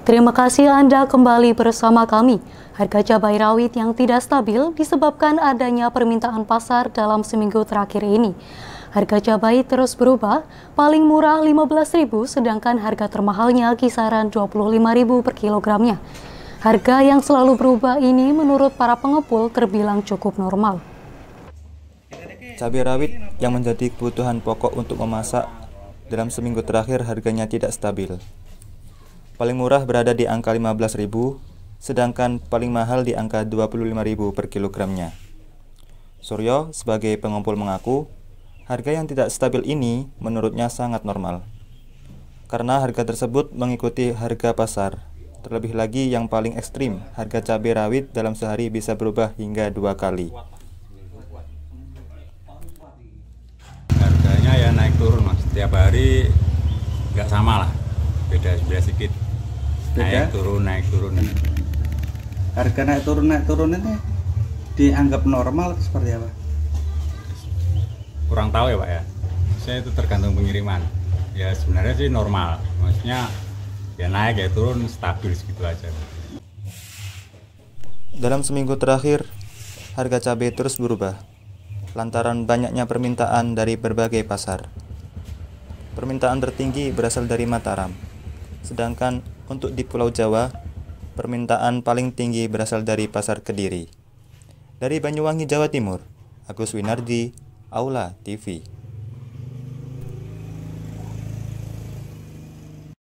Terima kasih Anda kembali bersama kami. Harga cabai rawit yang tidak stabil disebabkan adanya permintaan pasar dalam seminggu terakhir ini. Harga cabai terus berubah, paling murah Rp15.000 sedangkan harga termahalnya kisaran Rp25.000 per kilogramnya. Harga yang selalu berubah ini menurut para pengepul terbilang cukup normal. Cabai rawit yang menjadi kebutuhan pokok untuk memasak dalam seminggu terakhir harganya tidak stabil. Paling murah berada di angka Rp15.000, sedangkan paling mahal di angka Rp25.000 per kilogramnya. Suryo sebagai pengumpul mengaku, harga yang tidak stabil ini menurutnya sangat normal. Karena harga tersebut mengikuti harga pasar, terlebih lagi yang paling ekstrim, harga cabai rawit dalam sehari bisa berubah hingga 2 kali. Harganya ya naik turun mas, setiap hari nggak sama lah, beda sedikit. Naik turun. Harga naik turun ini dianggap normal seperti apa? Kurang tahu ya Pak ya. Saya itu tergantung pengiriman. Ya sebenarnya sih normal. Maksudnya ya naik ya turun stabil segitu aja. Dalam seminggu terakhir harga cabai terus berubah lantaran banyaknya permintaan dari berbagai pasar. Permintaan tertinggi berasal dari Mataram. Sedangkan untuk di Pulau Jawa, permintaan paling tinggi berasal dari pasar Kediri. Dari Banyuwangi, Jawa Timur, Agus Winardi, Aula TV.